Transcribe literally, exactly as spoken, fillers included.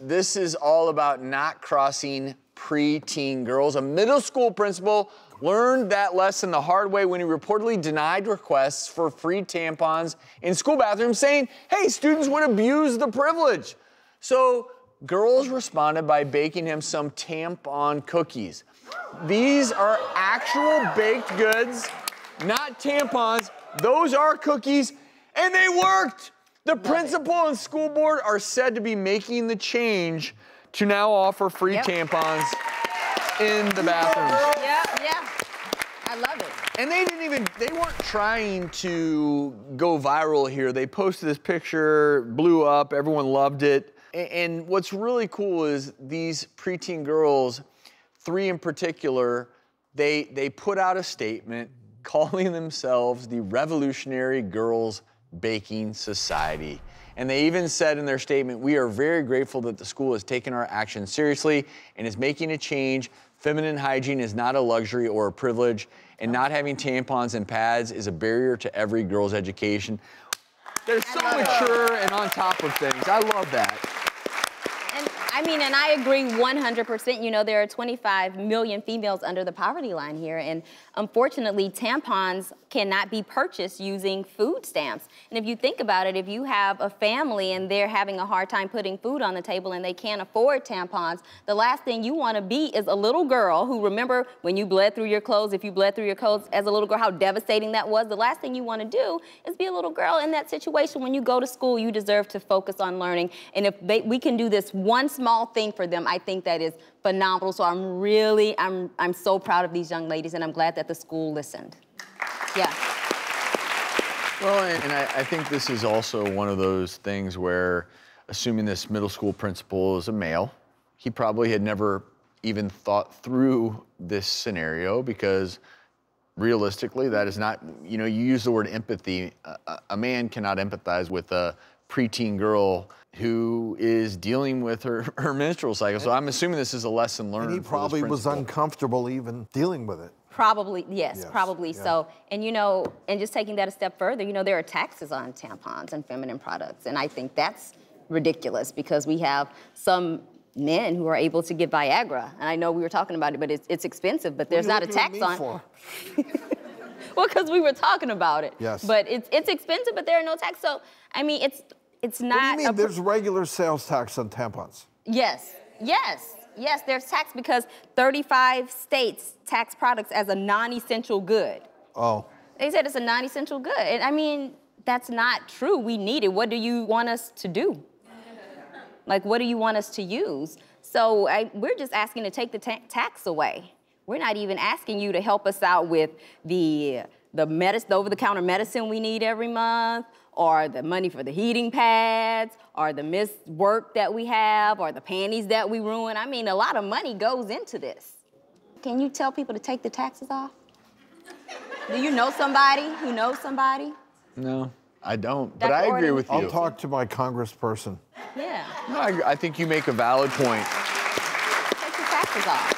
This is all about not crossing preteen girls. A middle school principal learned that lesson the hard way when he reportedly denied requests for free tampons in school bathrooms, saying, hey, students would abuse the privilege. So girls responded by baking him some tampon cookies. These are actual baked goods, not tampons. Those are cookies, and they worked. The principal and school board are said to be making the change to now offer free yep. tampons in the bathrooms. Yeah, yeah, I love it. And they didn't even, they weren't trying to go viral here. They posted this picture, blew up, everyone loved it. And what's really cool is these preteen girls, three in particular, they, they put out a statement calling themselves the Revolutionary Girls Baking Society. And they even said in their statement, we are very grateful that the school has taken our action seriously and is making a change. Feminine hygiene is not a luxury or a privilege, and not having tampons and pads is a barrier to every girl's education. They're so mature and on top of things. I love that. And I mean, and I agree one hundred percent. You know, there are twenty-five million females under the poverty line here, and unfortunately, tampons cannot be purchased using food stamps. And if you think about it, if you have a family and they're having a hard time putting food on the table and they can't afford tampons, the last thing you want to be is a little girl who, remember when you bled through your clothes, if you bled through your clothes as a little girl, how devastating that was. The last thing you want to do is be a little girl in that situation. When you go to school, you deserve to focus on learning. And if they, we can do this one small thing for them, I think that is phenomenal. So I'm really, I'm, I'm so proud of these young ladies, and I'm glad that the school listened. Yeah. Well, and I, I think this is also one of those things where, assuming this middle school principal is a male, he probably had never even thought through this scenario, because realistically, that is not, you know, you use the word empathy. A, a man cannot empathize with a preteen girl who is dealing with her, her menstrual cycle. So I'm assuming this is a lesson learned. And he probably was uncomfortable even dealing with it. Probably, yes, yes probably yeah. so. And you know, and just taking that a step further, you know, there are taxes on tampons and feminine products. And I think that's ridiculous, because we have some men who are able to get Viagra. And I know we were talking about it, but it's, it's expensive, but there's not a tax on it. Well, because we were talking about it. Yes. But it's, it's expensive, but there are no taxes. So, I mean, it's, it's not. What do you mean there's regular sales tax on tampons? Yes, yes. Yes, there's tax, because thirty-five states tax products as a non-essential good. Oh. They said it's a non-essential good. And I mean, that's not true. We need it. What do you want us to do? Like, what do you want us to use? So I, we're just asking to take the ta tax away. We're not even asking you to help us out with the, the, medicine, the over-the-counter medicine we need every month, or the money for the heating pads, or the missed work that we have, or the panties that we ruin. I mean, a lot of money goes into this. Can you tell people to take the taxes off? Do you know somebody who knows somebody? No, I don't, Doctor but I Orton? agree with you. I'll talk to my congressperson. Yeah. No, I, I think you make a valid point. Take the taxes off.